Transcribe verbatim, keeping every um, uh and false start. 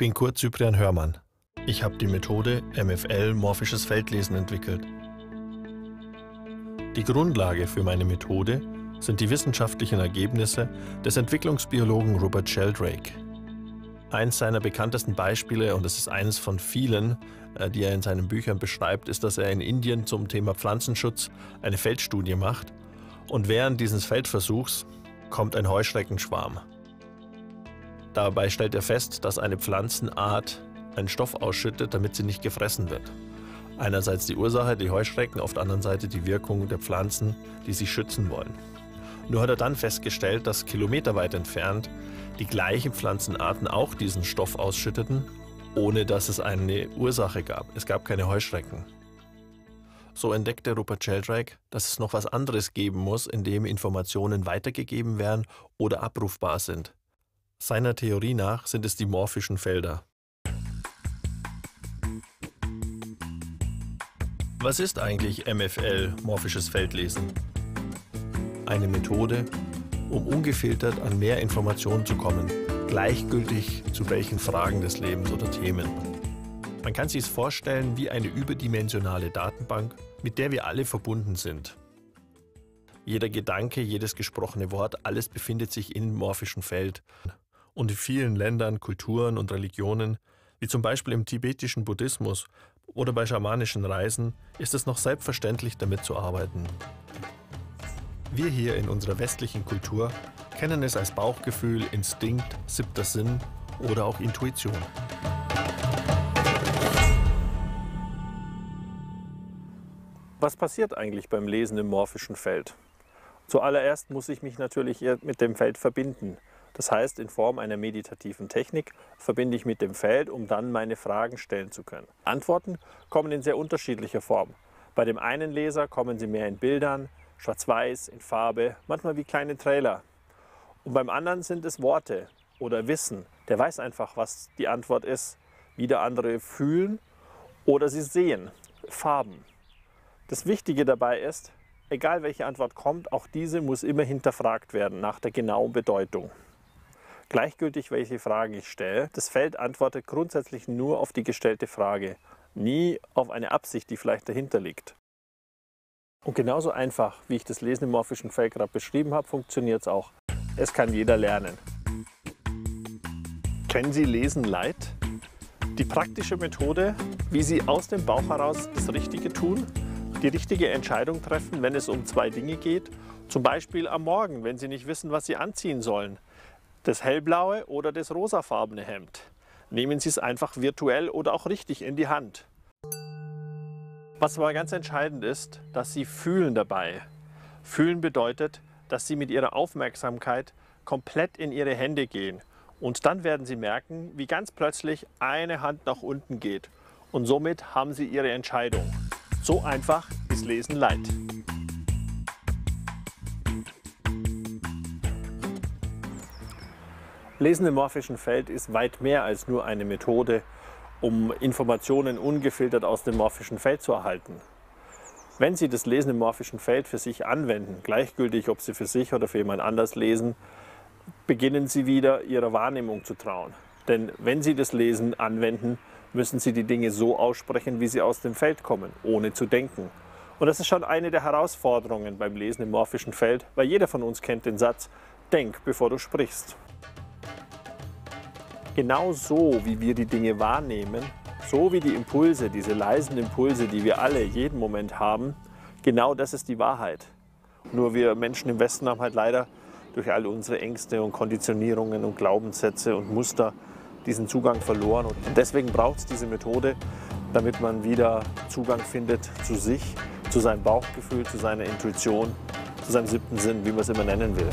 bin Kurt Zyprian Hörmann. Ich habe die Methode M F L Morphisches Feldlesen entwickelt. Die Grundlage für meine Methode sind die wissenschaftlichen Ergebnisse des Entwicklungsbiologen Rupert Sheldrake. Eins seiner bekanntesten Beispiele, und es ist eines von vielen, die er in seinen Büchern beschreibt, ist, dass er in Indien zum Thema Pflanzenschutz eine Feldstudie macht. Und während dieses Feldversuchs kommt ein Heuschreckenschwarm. Dabei stellt er fest, dass eine Pflanzenart einen Stoff ausschüttet, damit sie nicht gefressen wird. Einerseits die Ursache, die Heuschrecken, auf der anderen Seite die Wirkung der Pflanzen, die sie schützen wollen. Nur hat er dann festgestellt, dass kilometerweit entfernt die gleichen Pflanzenarten auch diesen Stoff ausschütteten, ohne dass es eine Ursache gab. Es gab keine Heuschrecken. So entdeckte Rupert Sheldrake, dass es noch was anderes geben muss, in dem Informationen weitergegeben werden oder abrufbar sind. Seiner Theorie nach sind es die morphischen Felder. Was ist eigentlich M F L, Morphisches Feldlesen? Eine Methode, um ungefiltert an mehr Informationen zu kommen, gleichgültig zu welchen Fragen des Lebens oder Themen. Man kann sich es vorstellen wie eine überdimensionale Datenbank, mit der wir alle verbunden sind. Jeder Gedanke, jedes gesprochene Wort, alles befindet sich im morphischen Feld. Und in vielen Ländern, Kulturen und Religionen, wie zum Beispiel im tibetischen Buddhismus oder bei schamanischen Reisen, ist es noch selbstverständlich, damit zu arbeiten. Wir hier in unserer westlichen Kultur kennen es als Bauchgefühl, Instinkt, siebter Sinn oder auch Intuition. Was passiert eigentlich beim Lesen im morphischen Feld? Zuallererst muss ich mich natürlich mit dem Feld verbinden. Das heißt, in Form einer meditativen Technik verbinde ich mit dem Feld, um dann meine Fragen stellen zu können. Antworten kommen in sehr unterschiedlicher Form. Bei dem einen Leser kommen sie mehr in Bildern, schwarz-weiß, in Farbe, manchmal wie kleine Trailer. Und beim anderen sind es Worte oder Wissen. Der weiß einfach, was die Antwort ist, wie der andere fühlen oder sie sehen, Farben. Das Wichtige dabei ist, egal welche Antwort kommt, auch diese muss immer hinterfragt werden nach der genauen Bedeutung. Gleichgültig, welche Fragen ich stelle, das Feld antwortet grundsätzlich nur auf die gestellte Frage, nie auf eine Absicht, die vielleicht dahinter liegt. Und genauso einfach, wie ich das Lesen im morphischen Feld gerade beschrieben habe, funktioniert es auch. Es kann jeder lernen. Kennen Sie Lesen Light? Die praktische Methode, wie Sie aus dem Bauch heraus das Richtige tun, die richtige Entscheidung treffen, wenn es um zwei Dinge geht, zum Beispiel am Morgen, wenn Sie nicht wissen, was Sie anziehen sollen. Das hellblaue oder das rosafarbene Hemd. Nehmen Sie es einfach virtuell oder auch richtig in die Hand. Was aber ganz entscheidend ist, dass Sie fühlen dabei. Fühlen bedeutet, dass Sie mit Ihrer Aufmerksamkeit komplett in Ihre Hände gehen. Und dann werden Sie merken, wie ganz plötzlich eine Hand nach unten geht. Und somit haben Sie Ihre Entscheidung. So einfach ist Lesen Light. Lesen im morphischen Feld ist weit mehr als nur eine Methode, um Informationen ungefiltert aus dem morphischen Feld zu erhalten. Wenn Sie das Lesen im morphischen Feld für sich anwenden, gleichgültig, ob Sie für sich oder für jemand anders lesen, beginnen Sie wieder, Ihrer Wahrnehmung zu trauen. Denn wenn Sie das Lesen anwenden, müssen Sie die Dinge so aussprechen, wie sie aus dem Feld kommen, ohne zu denken. Und das ist schon eine der Herausforderungen beim Lesen im morphischen Feld, weil jeder von uns kennt den Satz, denk, bevor du sprichst. Genau so, wie wir die Dinge wahrnehmen, so wie die Impulse, diese leisen Impulse, die wir alle jeden Moment haben, genau das ist die Wahrheit. Nur wir Menschen im Westen haben halt leider durch all unsere Ängste und Konditionierungen und Glaubenssätze und Muster diesen Zugang verloren. Und deswegen braucht es diese Methode, damit man wieder Zugang findet zu sich, zu seinem Bauchgefühl, zu seiner Intuition, zu seinem siebten Sinn, wie man es immer nennen will.